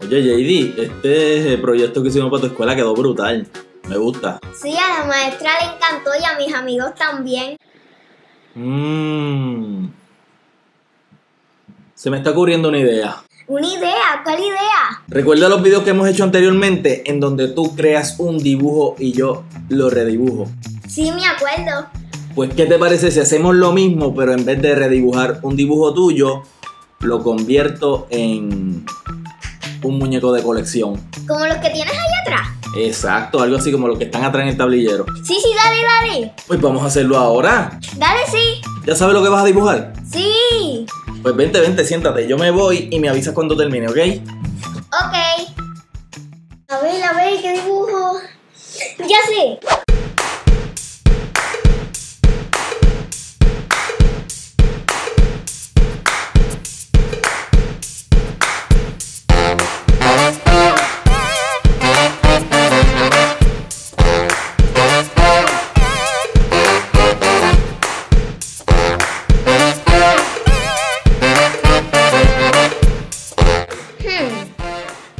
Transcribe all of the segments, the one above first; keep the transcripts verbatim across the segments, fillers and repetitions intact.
Oye, J D, este proyecto que hicimos para tu escuela quedó brutal. Me gusta. Sí, a la maestra le encantó y a mis amigos también. Mmm. Se me está ocurriendo una idea. ¿Una idea? ¿Cuál idea? Recuerda los videos que hemos hecho anteriormente en donde tú creas un dibujo y yo lo redibujo. Sí, me acuerdo. Pues, ¿qué te parece si hacemos lo mismo, pero en vez de redibujar un dibujo tuyo, lo convierto en un muñeco de colección? ¿Como los que tienes ahí atrás? Exacto, algo así como los que están atrás en el tablillero. Sí, sí, dale, dale. Pues vamos a hacerlo ahora. Dale, sí. ¿Ya sabes lo que vas a dibujar? Sí. Pues vente, vente, siéntate. Yo me voy y me avisas cuando termine, ¿ok? Ok. A ver, a ver, ¿qué dibujo? Ya sé.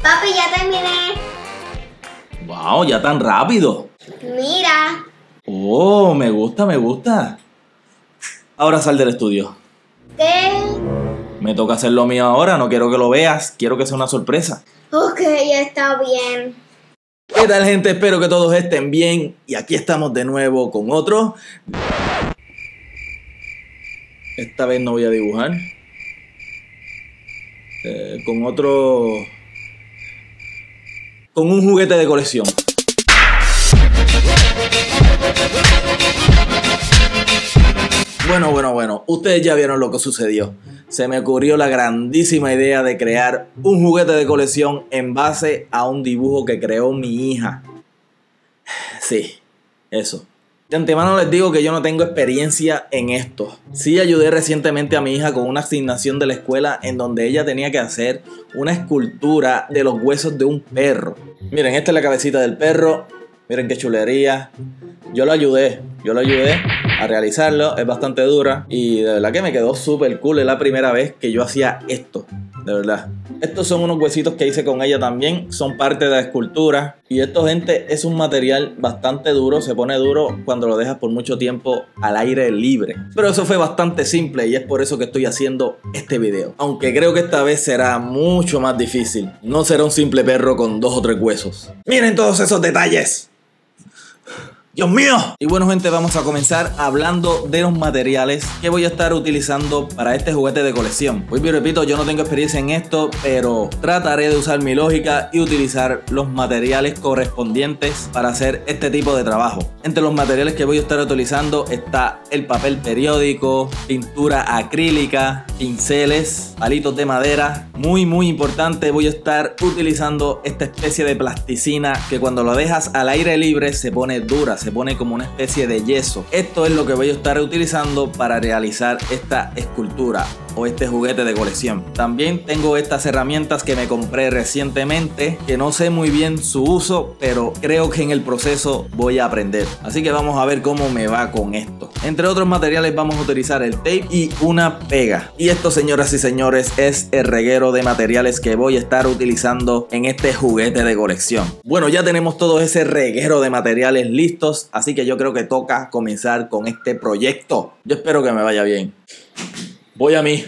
Papi, ya terminé. Wow, ya tan rápido. Mira. Oh, me gusta, me gusta. Ahora sal del estudio. ¿Qué? Me toca hacer lo mío ahora, no quiero que lo veas. Quiero que sea una sorpresa. Ok, ya está bien. ¿Qué tal, gente? Espero que todos estén bien. Y aquí estamos de nuevo con otro. Esta vez no voy a dibujar. Eh, con otro... con un juguete de colección. Bueno, bueno, bueno, ustedes ya vieron lo que sucedió. Se me ocurrió la grandísima idea de crear un juguete de colección en base a un dibujo que creó mi hija. Sí, eso. De antemano les digo que yo no tengo experiencia en esto. Sí ayudé recientemente a mi hija con una asignación de la escuela en donde ella tenía que hacer una escultura de los huesos de un perro. Miren, esta es la cabecita del perro. Miren qué chulería. Yo lo ayudé, yo lo ayudé a realizarlo. Es bastante dura y de verdad que me quedó súper cool. Es la primera vez que yo hacía esto, de verdad. Estos son unos huesitos que hice con ella también. Son parte de la escultura. Y esto, gente, es un material bastante duro. Se pone duro cuando lo dejas por mucho tiempo al aire libre. Pero eso fue bastante simple y es por eso que estoy haciendo este video. Aunque creo que esta vez será mucho más difícil. No será un simple perro con dos o tres huesos. ¡Miren todos esos detalles! ¡Dios mío! Y bueno, gente, vamos a comenzar hablando de los materiales que voy a estar utilizando para este juguete de colección. Pues bien, repito, yo no tengo experiencia en esto, pero trataré de usar mi lógica y utilizar los materiales correspondientes para hacer este tipo de trabajo. Entre los materiales que voy a estar utilizando está el papel periódico, pintura acrílica, pinceles, palitos de madera. Muy, muy importante, voy a estar utilizando esta especie de plasticina que cuando lo dejas al aire libre se pone dura. Se pone como una especie de yeso. Esto es lo que voy a estar utilizando para realizar esta escultura o este juguete de colección. También tengo estas herramientas que me compré recientemente, que no sé muy bien su uso, pero creo que en el proceso voy a aprender. Así que vamos a ver cómo me va con esto. Entre otros materiales vamos a utilizar el tape y una pega. Y esto, señoras y señores, es el reguero de materiales que voy a estar utilizando en este juguete de colección. Bueno, ya tenemos todo ese reguero de materiales listos. Así que yo creo que toca comenzar con este proyecto. Yo espero que me vaya bien. Voy a mí.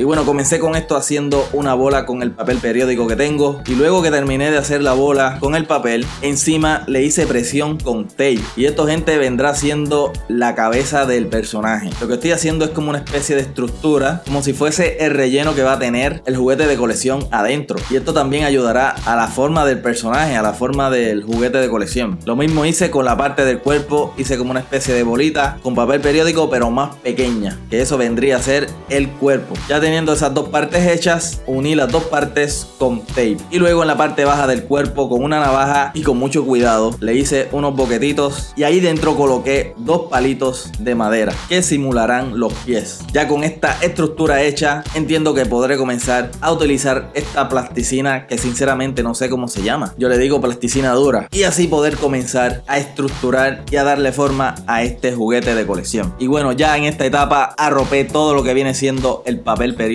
Y bueno, comencé con esto haciendo una bola con el papel periódico que tengo. Y luego que terminé de hacer la bola con el papel, encima le hice presión con tape. Y esto, gente, vendrá siendo la cabeza del personaje. Lo que estoy haciendo es como una especie de estructura, como si fuese el relleno que va a tener el juguete de colección adentro. Y esto también ayudará a la forma del personaje, a la forma del juguete de colección. Lo mismo hice con la parte del cuerpo. Hice como una especie de bolita con papel periódico, pero más pequeña. Que eso vendría a ser el cuerpo. Ya tenía teniendo esas dos partes hechas, uní las dos partes con tape y luego en la parte baja del cuerpo con una navaja y con mucho cuidado le hice unos boquetitos y ahí dentro coloqué dos palitos de madera que simularán los pies. Ya con esta estructura hecha entiendo que podré comenzar a utilizar esta plasticina que sinceramente no sé cómo se llama, yo le digo plasticina dura, y así poder comenzar a estructurar y a darle forma a este juguete de colección. Y bueno, ya en esta etapa arropé todo lo que viene siendo el papel periódico,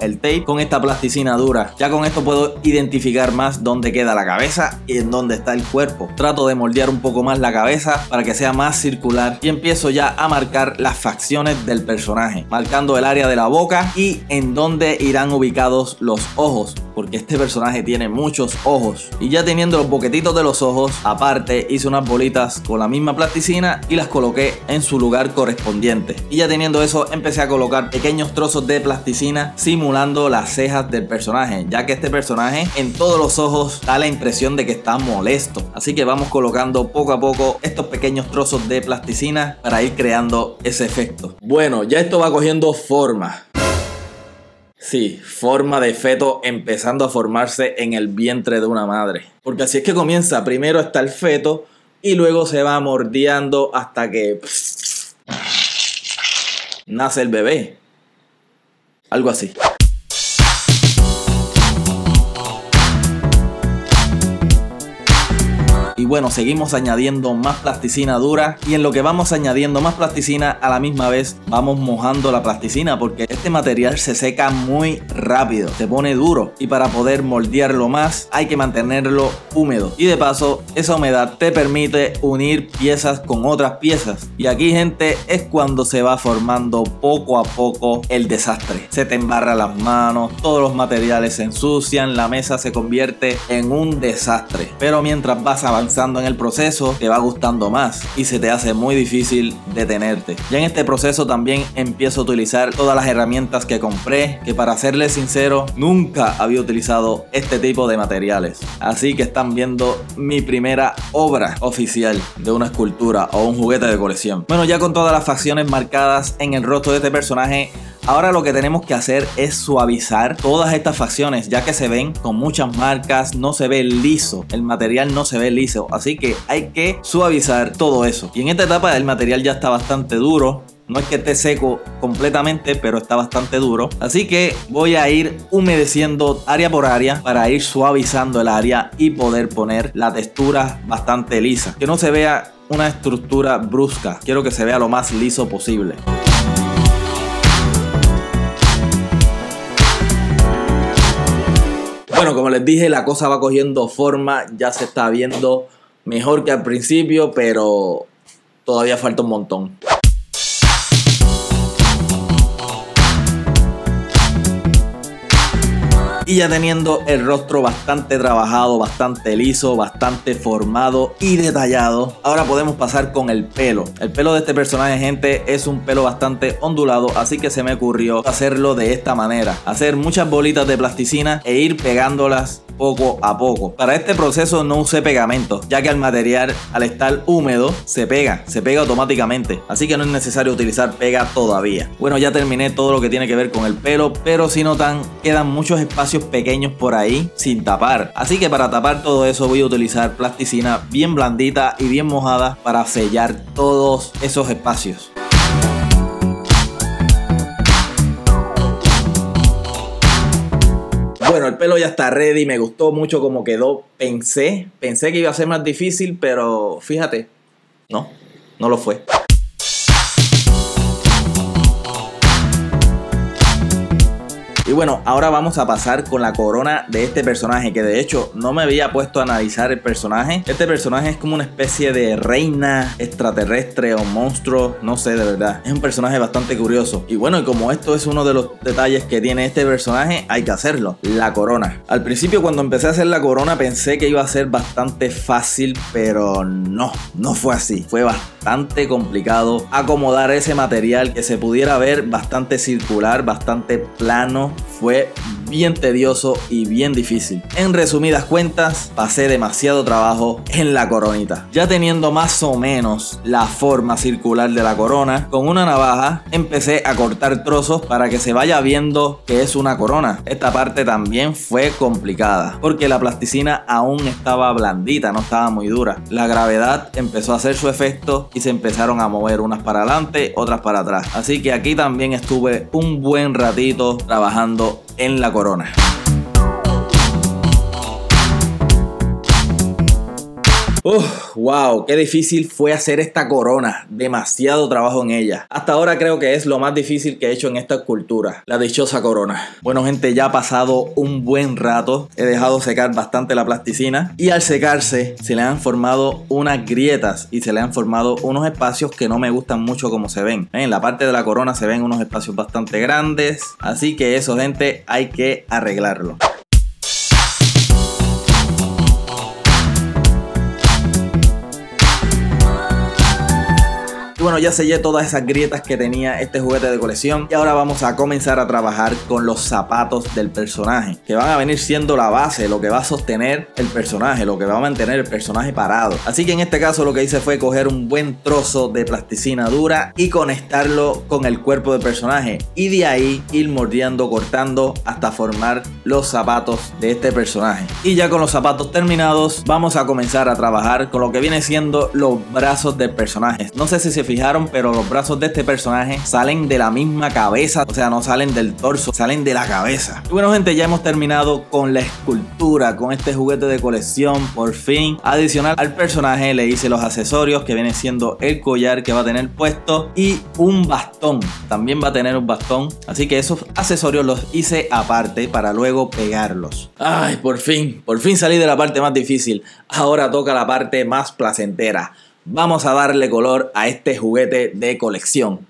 el tape, con esta plasticina dura. Ya con esto puedo identificar más dónde queda la cabeza y en dónde está el cuerpo. Trato de moldear un poco más la cabeza para que sea más circular y empiezo ya a marcar las facciones del personaje, marcando el área de la boca y en dónde irán ubicados los ojos, porque este personaje tiene muchos ojos. Y ya teniendo los boquetitos de los ojos, aparte hice unas bolitas con la misma plasticina y las coloqué en su lugar correspondiente. Y ya teniendo eso, empecé a colocar pequeños trozos de plasticina simulando las cejas del personaje, ya que este personaje en todos los ojos da la impresión de que está molesto. Así que vamos colocando poco a poco estos pequeños trozos de plasticina para ir creando ese efecto. Bueno, ya esto va cogiendo forma. Sí, forma de feto empezando a formarse en el vientre de una madre. Porque así es que comienza, primero está el feto y luego se va mordiendo hasta que pss, nace el bebé. Algo así. Y bueno, seguimos añadiendo más plasticina dura y en lo que vamos añadiendo más plasticina a la misma vez vamos mojando la plasticina porque este material se seca muy rápido, se pone duro y para poder moldearlo más hay que mantenerlo húmedo y de paso esa humedad te permite unir piezas con otras piezas y aquí, gente, es cuando se va formando poco a poco el desastre. Se te embarra las manos, todos los materiales se ensucian, la mesa se convierte en un desastre, pero mientras vas avanzando en el proceso te va gustando más y se te hace muy difícil detenerte. Ya en este proceso también empiezo a utilizar todas las herramientas que compré, que para serles sincero nunca había utilizado este tipo de materiales, así que están viendo mi primera obra oficial de una escultura o un juguete de colección. Bueno, ya con todas las facciones marcadas en el rostro de este personaje, ahora lo que tenemos que hacer es suavizar todas estas facciones, ya que se ven con muchas marcas, no se ve liso, el material no se ve liso, así que hay que suavizar todo eso. Y en esta etapa el material ya está bastante duro, no es que esté seco completamente, pero está bastante duro, así que voy a ir humedeciendo área por área para ir suavizando el área y poder poner la textura bastante lisa, que no se vea una estructura brusca, quiero que se vea lo más liso posible. Bueno, como les dije, la cosa va cogiendo forma, ya se está viendo mejor que al principio, pero todavía falta un montón. Y ya teniendo el rostro bastante trabajado, bastante liso, bastante formado y detallado, ahora podemos pasar con el pelo. El pelo de este personaje, gente, es un pelo bastante ondulado, así que se me ocurrió hacerlo de esta manera. Hacer muchas bolitas de plasticina e ir pegándolas poco a poco. Para este proceso no usé pegamento, ya que el material al estar húmedo se pega, se pega automáticamente, así que no es necesario utilizar pega todavía. Bueno, ya terminé todo lo que tiene que ver con el pelo, pero si notan, quedan muchos espacios pequeños por ahí sin tapar, así que para tapar todo eso voy a utilizar plasticina bien blandita y bien mojada para sellar todos esos espacios. Bueno, el pelo ya está ready, me gustó mucho como quedó. Pensé, pensé que iba a ser más difícil, pero fíjate, no, no lo fue. Y bueno, ahora vamos a pasar con la corona de este personaje, que de hecho no me había puesto a analizar el personaje. Este personaje es como una especie de reina extraterrestre o monstruo, no sé, de verdad. Es un personaje bastante curioso. Y bueno, y como esto es uno de los detalles que tiene este personaje, hay que hacerlo, la corona. Al principio cuando empecé a hacer la corona pensé que iba a ser bastante fácil, pero no, no fue así. Fue bastante complicado acomodar ese material que se pudiera ver bastante circular, bastante plano, fue bien tedioso y bien difícil. En resumidas cuentas, pasé demasiado trabajo en la coronita. Ya teniendo más o menos la forma circular de la corona, con una navaja empecé a cortar trozos para que se vaya viendo que es una corona. Esta parte también fue complicada porque la plasticina aún estaba blandita, no estaba muy dura. La gravedad empezó a hacer su efecto y se empezaron a mover unas para adelante, otras para atrás. Así que aquí también estuve un buen ratito trabajando en la corona. Uf, wow, qué difícil fue hacer esta corona, demasiado trabajo en ella. Hasta ahora creo que es lo más difícil que he hecho en esta escultura, la dichosa corona. Bueno gente, ya ha pasado un buen rato, he dejado secar bastante la plasticina y al secarse se le han formado unas grietas y se le han formado unos espacios que no me gustan mucho como se ven. En la parte de la corona se ven unos espacios bastante grandes, así que eso gente, hay que arreglarlo. Bueno, ya sellé todas esas grietas que tenía este juguete de colección y ahora vamos a comenzar a trabajar con los zapatos del personaje, que van a venir siendo la base, lo que va a sostener el personaje, lo que va a mantener el personaje parado. Así que en este caso lo que hice fue coger un buen trozo de plasticina dura y conectarlo con el cuerpo del personaje y de ahí ir mordiendo, cortando hasta formar los zapatos de este personaje. Y ya con los zapatos terminados vamos a comenzar a trabajar con lo que viene siendo los brazos del personaje. No sé si se fijaron, pero los brazos de este personaje salen de la misma cabeza, o sea, no salen del torso, salen de la cabeza. Y bueno gente, ya hemos terminado con la escultura, con este juguete de colección por fin. Adicional al personaje le hice los accesorios, que viene siendo el collar que va a tener puesto y un bastón, también va a tener un bastón, así que esos accesorios los hice aparte para luego pegarlos. Ay, por fin, por fin salí de la parte más difícil, ahora toca la parte más placentera. Vamos a darle color a este juguete de colección.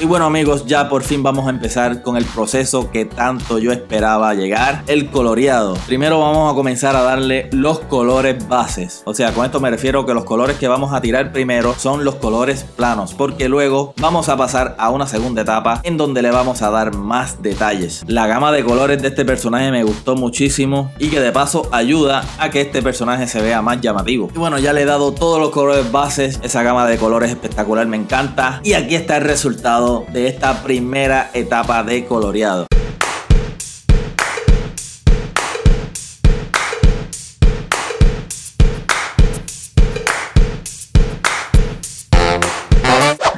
Y bueno amigos, ya por fin vamos a empezar con el proceso que tanto yo esperaba llegar, el coloreado. Primero vamos a comenzar a darle los colores bases, o sea, con esto me refiero que los colores que vamos a tirar primero son los colores planos, porque luego vamos a pasar a una segunda etapa en donde le vamos a dar más detalles. La gama de colores de este personaje me gustó muchísimo y que de paso ayuda a que este personaje se vea más llamativo. Y bueno, ya le he dado todos los colores bases, esa gama de colores espectacular, me encanta. Y aquí está el resultado de esta primera etapa de coloreado.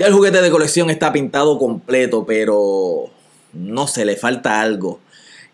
Ya el juguete de colección está pintado completo, pero no sé, le falta algo.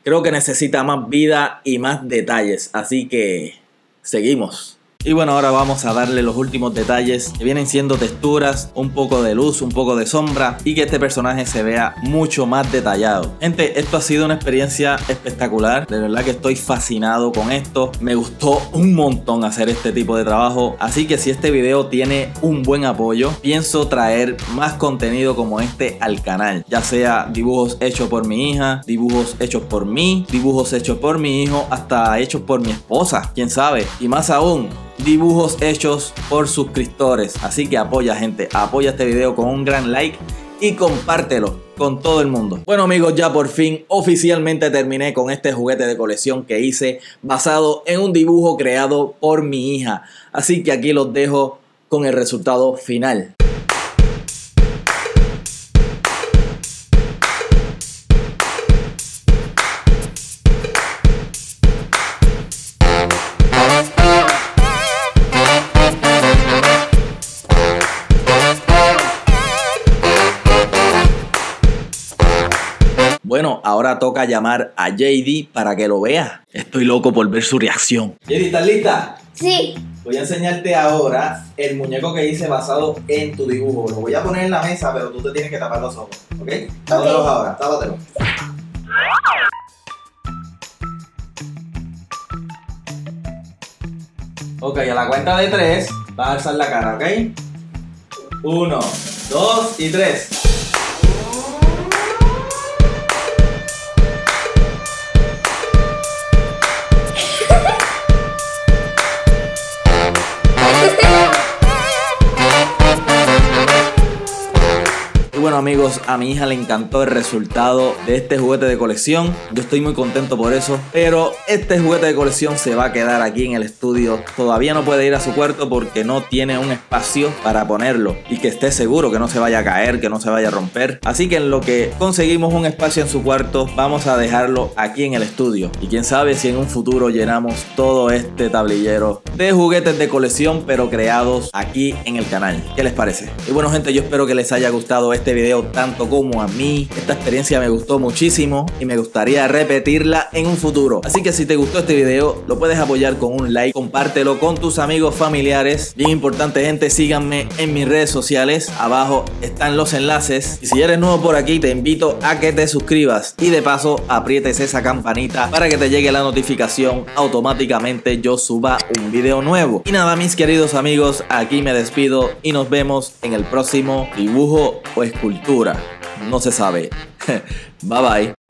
Creo que necesita más vida y más detalles, así que seguimos. Y bueno, ahora vamos a darle los últimos detalles que vienen siendo texturas, un poco de luz, un poco de sombra y que este personaje se vea mucho más detallado. Gente, esto ha sido una experiencia espectacular, de verdad que estoy fascinado con esto, me gustó un montón hacer este tipo de trabajo, así que si este video tiene un buen apoyo, pienso traer más contenido como este al canal, ya sea dibujos hechos por mi hija, dibujos hechos por mí, dibujos hechos por mi hijo, hasta hechos por mi esposa, quién sabe, y más aún, dibujos hechos por suscriptores. Así que apoya gente, apoya este video con un gran like y compártelo con todo el mundo. Bueno amigos, ya por fin oficialmente terminé con este juguete de colección que hice basado en un dibujo creado por mi hija. Así que aquí los dejo con el resultado final. Bueno, ahora toca llamar a J D para que lo vea. Estoy loco por ver su reacción. J D, ¿estás lista? Sí. Voy a enseñarte ahora el muñeco que hice basado en tu dibujo. Lo voy a poner en la mesa, pero tú te tienes que tapar los ojos, ¿ok? Tápatelos okay. Ahora, tápatelos. Ok, a la cuenta de tres vas a alzar la cara, ¿ok? Uno, dos y tres. amigos, a mi hija le encantó el resultado de este juguete de colección. Yo estoy muy contento por eso, pero este juguete de colección se va a quedar aquí en el estudio. Todavía no puede ir a su cuarto porque no tiene un espacio para ponerlo y que esté seguro que no se vaya a caer, que no se vaya a romper. Así que en lo que conseguimos un espacio en su cuarto, vamos a dejarlo aquí en el estudio. Y quién sabe si en un futuro llenamos todo este tablillero de juguetes de colección, pero creados aquí en el canal. ¿Qué les parece? Y bueno, gente, yo espero que les haya gustado este video tanto como a mí. Esta experiencia me gustó muchísimo y me gustaría repetirla en un futuro. Así que si te gustó este video, lo puedes apoyar con un like, compártelo con tus amigos, familiares. Bien importante, gente, síganme en mis redes sociales. Abajo están los enlaces. Y si eres nuevo por aquí, te invito a que te suscribas y de paso aprietes esa campanita para que te llegue la notificación automáticamente yo suba un video nuevo. Y nada, mis queridos amigos, aquí me despido y nos vemos en el próximo dibujo o escultura. No se sabe. Bye bye.